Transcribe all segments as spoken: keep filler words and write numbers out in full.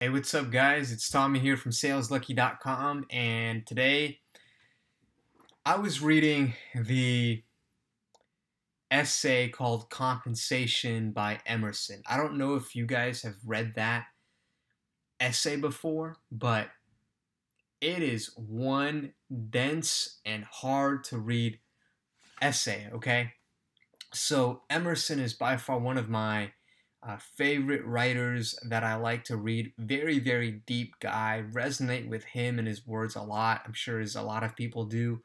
Hey, what's up guys? It's Tommy here from sales lucky dot com, and today I was reading the essay called Compensation by Emerson. I don't know if you guys have read that essay before, but it is one dense and hard to read essay, okay? So Emerson is by far one of my Uh, favorite writers that I like to read. Very, very deep guy. Resonate with him and his words a lot. I'm sure as a lot of people do.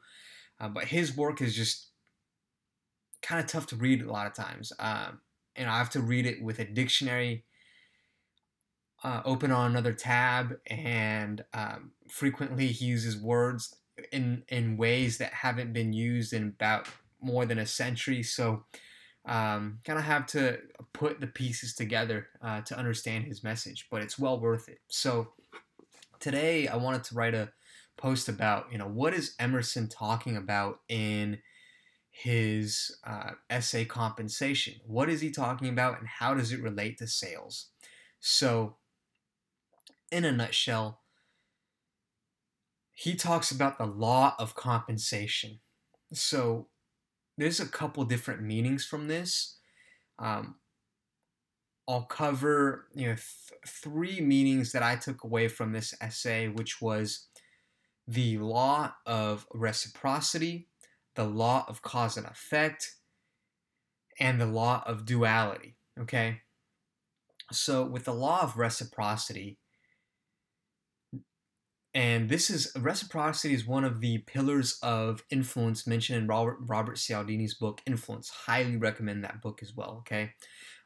Uh, but his work is just kind of tough to read a lot of times. Uh, and I have to read it with a dictionary uh, open on another tab. And um, frequently he uses words in, in ways that haven't been used in about more than a century. So Um, kind of have to put the pieces together uh, to understand his message, but it's well worth it. So today I wanted to write a post about, you know, what is Emerson talking about in his uh, essay Compensation? What is he talking about and how does it relate to sales? So in a nutshell, he talks about the law of compensation. So there's a couple different meanings from this. Um, I'll cover you know th three meanings that I took away from this essay, which was the law of reciprocity, the law of cause and effect, and the law of duality. Okay, so with the law of reciprocity, and this is, reciprocity is one of the pillars of influence mentioned in Robert, Robert Cialdini's book, Influence. Highly recommend that book as well, okay?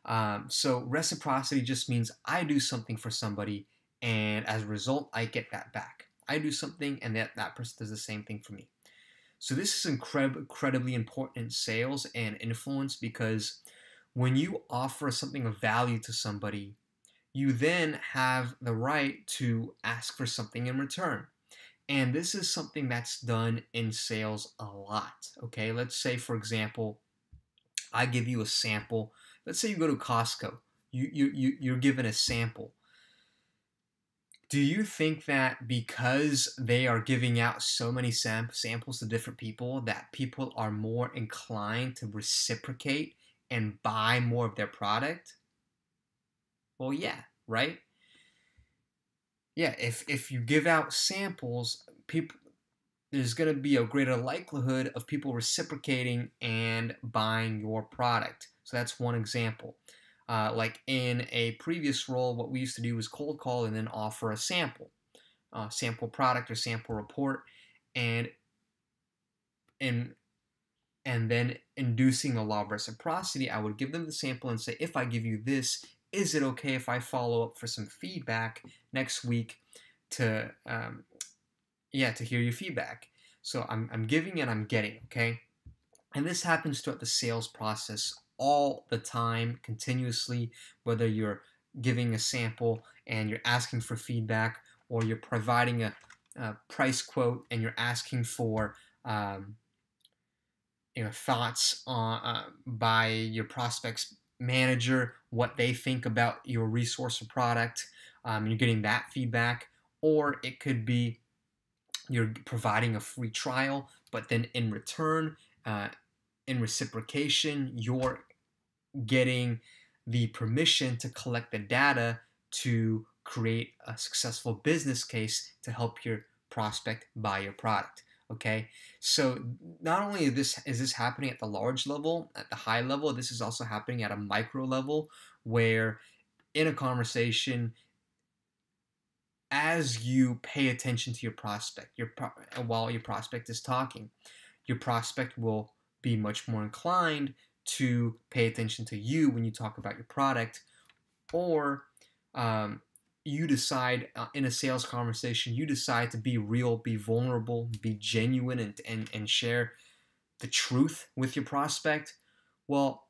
Um, so reciprocity just means I do something for somebody, and as a result, I get that back. I do something, and that, that person does the same thing for me. So this is incredib- incredibly important in sales and influence, because when you offer something of value to somebody, you then have the right to ask for something in return. And this is something that's done in sales a lot, okay? Let's say, for example, I give you a sample. Let's say you go to Costco. You, you, you, you're given a sample. Do you think that because they are giving out so many sam- samples to different people, that people are more inclined to reciprocate and buy more of their product? Well, yeah, right? Yeah, if, if you give out samples, people, there's going to be a greater likelihood of people reciprocating and buying your product. So that's one example. Uh, like in a previous role, what we used to do was cold call and then offer a sample, uh, sample product or sample report, and, and, and then inducing the law of reciprocity, I would give them the sample and say, if I give you this, is it okay if I follow up for some feedback next week to, um, yeah, to hear your feedback? So I'm, I'm giving and I'm getting, okay? And this happens throughout the sales process all the time, continuously, whether you're giving a sample and you're asking for feedback, or you're providing a, a price quote and you're asking for um, you know, thoughts on, uh, by your prospects' manager, what they think about your resource or product. Um, you're getting that feedback, or it could be you're providing a free trial, but then in return, uh, in reciprocation, you're getting the permission to collect the data to create a successful business case to help your prospect buy your product. Okay, so not only is this, is this happening at the large level, at the high level, this is also happening at a micro level, where in a conversation, as you pay attention to your prospect, your pro while your prospect is talking, your prospect will be much more inclined to pay attention to you when you talk about your product, or um, you decide uh, in a sales conversation, you decide to be real, be vulnerable, be genuine, and, and, and share the truth with your prospect. Well,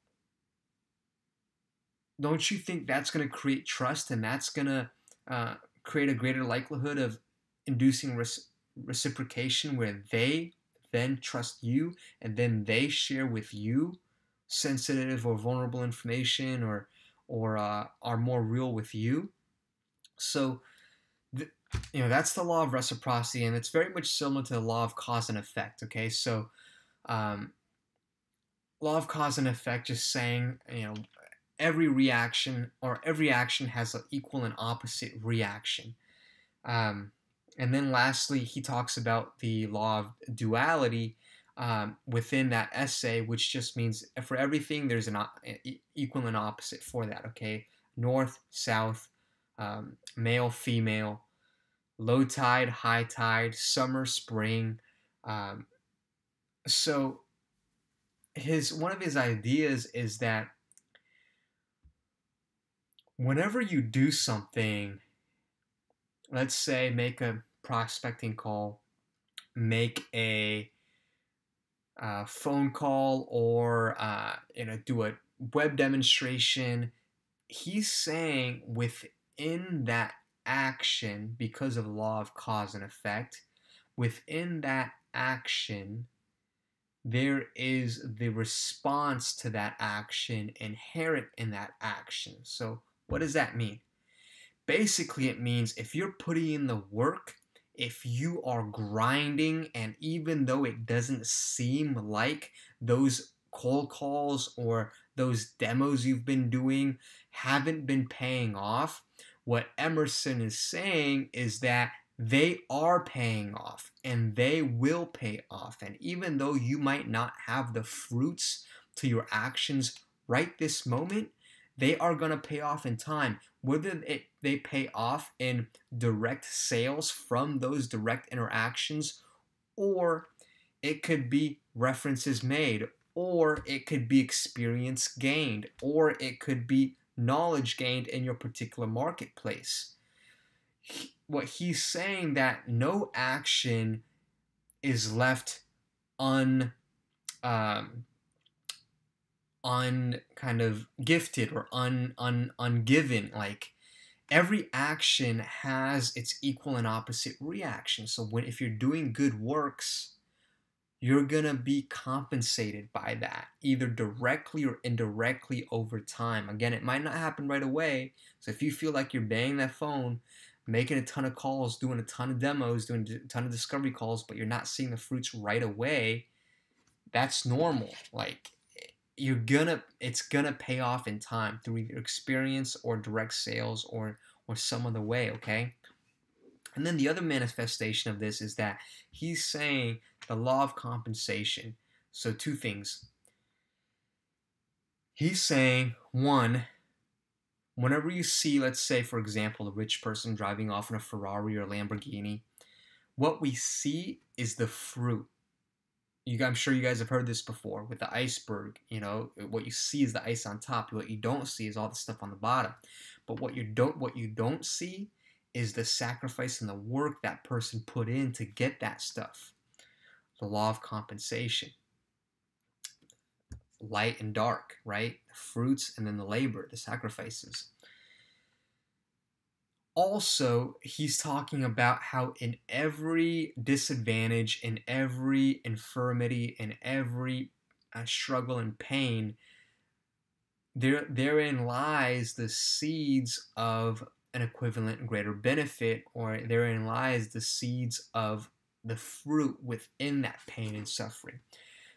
don't you think that's going to create trust, and that's going to uh, create a greater likelihood of inducing rec reciprocation, where they then trust you and then they share with you sensitive or vulnerable information, or, or uh, are more real with you? So, th- you know, that's the law of reciprocity, and it's very much similar to the law of cause and effect, okay? So, um, law of cause and effect, just saying, you know, every reaction or every action has an equal and opposite reaction. Um, and then lastly, he talks about the law of duality um, within that essay, which just means for everything, there's an op- equal and opposite for that, okay? North, south, um, male, female, low tide, high tide, summer, spring. Um, so his one of his ideas is that whenever you do something, let's say make a prospecting call, make a uh, phone call, or uh, you know, do a web demonstration, he's saying within that action, because of the law of cause and effect, within that action, there is the response to that action inherent in that action. So what does that mean? Basically, it means if you're putting in the work, if you are grinding, and even though it doesn't seem like those cold calls or those demos you've been doing haven't been paying off, what Emerson is saying is that they are paying off, and they will pay off. And even though you might not have the fruits to your actions right this moment, they are going to pay off in time. Whether it, they pay off in direct sales from those direct interactions, or it could be references made, or it could be experience gained, or it could be knowledge gained in your particular marketplace. He, what he's saying that no action is left un... Um, un kind of gifted or un un ungiven. Like every action has its equal and opposite reaction. So when if you're doing good works, you're gonna be compensated by that, either directly or indirectly over time. Again, it might not happen right away. So if you feel like you're banging that phone, making a ton of calls, doing a ton of demos, doing a ton of discovery calls, but you're not seeing the fruits right away, that's normal. Like You're gonna, it's gonna pay off in time through either experience or direct sales or or some other way, okay? And then the other manifestation of this is that he's saying the law of compensation. So two things. He's saying, one, whenever you see, let's say, for example, a rich person driving off in a Ferrari or Lamborghini, what we see is the fruit. You, I'm sure you guys have heard this before with the iceberg. You know, what you see is the ice on top. What you don't see is all the stuff on the bottom. But what you don't, what you don't see is the sacrifice and the work that person put in to get that stuff. The law of compensation. Light and dark, right? The fruits and then the labor, the sacrifices. Also, he's talking about how in every disadvantage, in every infirmity, in every uh, struggle and pain, there therein lies the seeds of an equivalent and greater benefit, or therein lies the seeds of the fruit within that pain and suffering.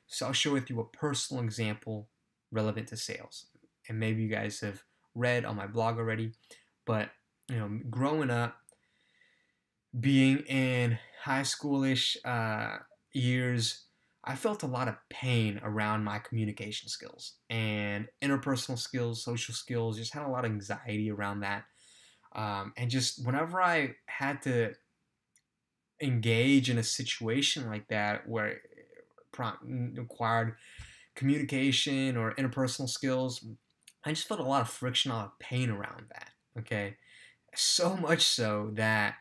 So I'll share with you a personal example relevant to sales. And maybe you guys have read on my blog already, but you know, growing up, being in high schoolish uh, years, I felt a lot of pain around my communication skills and interpersonal skills, social skills, just had a lot of anxiety around that. Um, and just whenever I had to engage in a situation like that where it required communication or interpersonal skills, I just felt a lot of friction, a lot of pain around that, okay? So much so that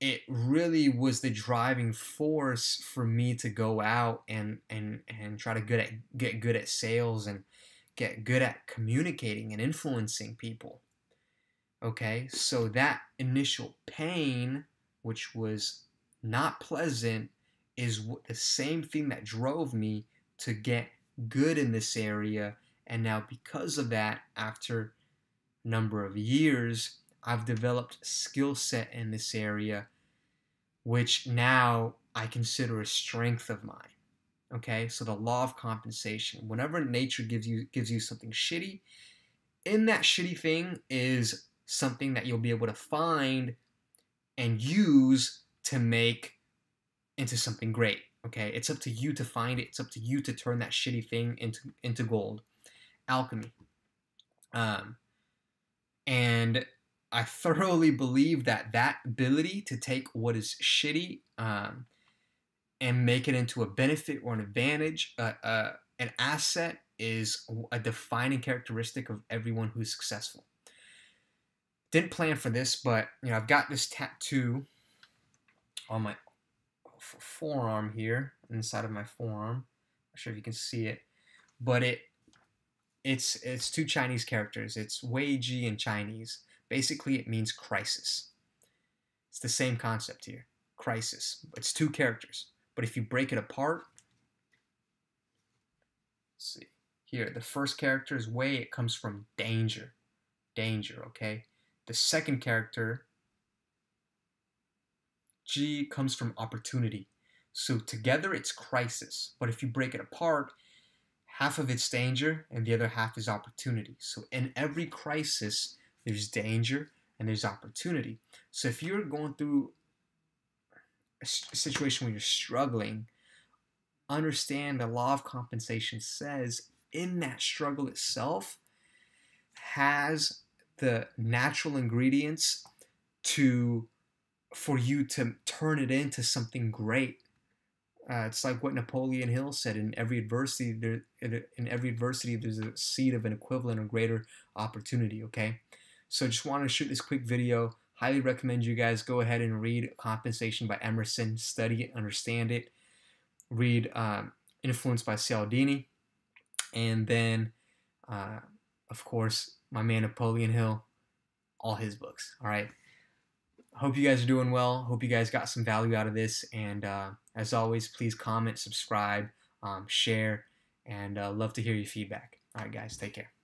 it really was the driving force for me to go out and and and try to good at, get good at sales and get good at communicating and influencing people. Okay, so that initial pain, which was not pleasant, is the same thing that drove me to get good in this area. And now because of that, after number of years, I've developed skill set in this area, which now I consider a strength of mine. Okay, so the law of compensation. Whenever nature gives you gives you something shitty, in that shitty thing is something that you'll be able to find and use to make into something great. Okay, it's up to you to find it. It's up to you to turn that shitty thing into into gold. Alchemy. Um, and I thoroughly believe that that ability to take what is shitty um, and make it into a benefit or an advantage, uh, uh, an asset, is a defining characteristic of everyone who's successful. Didn't plan for this, but you know, I've got this tattoo on my forearm here, inside of my forearm. Not sure if you can see it, but it it's it's two Chinese characters. It's Wei Ji in Chinese. Basically, it means crisis. It's the same concept here, crisis. It's two characters, but if you break it apart, let's see here. The first character is Wei. It comes from danger, danger. Okay. The second character, G, comes from opportunity. So together it's crisis, but if you break it apart, half of it's danger and the other half is opportunity. So in every crisis, there's danger and there's opportunity. So if you're going through a situation where you're struggling, understand the law of compensation says in that struggle itself has the natural ingredients to for you to turn it into something great. Uh, it's like what Napoleon Hill said: in every adversity, there, in every adversity, there's a seed of an equivalent or greater opportunity. Okay. So just want to shoot this quick video. Highly recommend you guys go ahead and read Compensation by Emerson. Study it, understand it. Read um, Influence by Cialdini. And then, uh, of course, my man Napoleon Hill, all his books. All right. Hope you guys are doing well. Hope you guys got some value out of this. And uh, as always, please comment, subscribe, um, share, and uh, love to hear your feedback. All right, guys. Take care.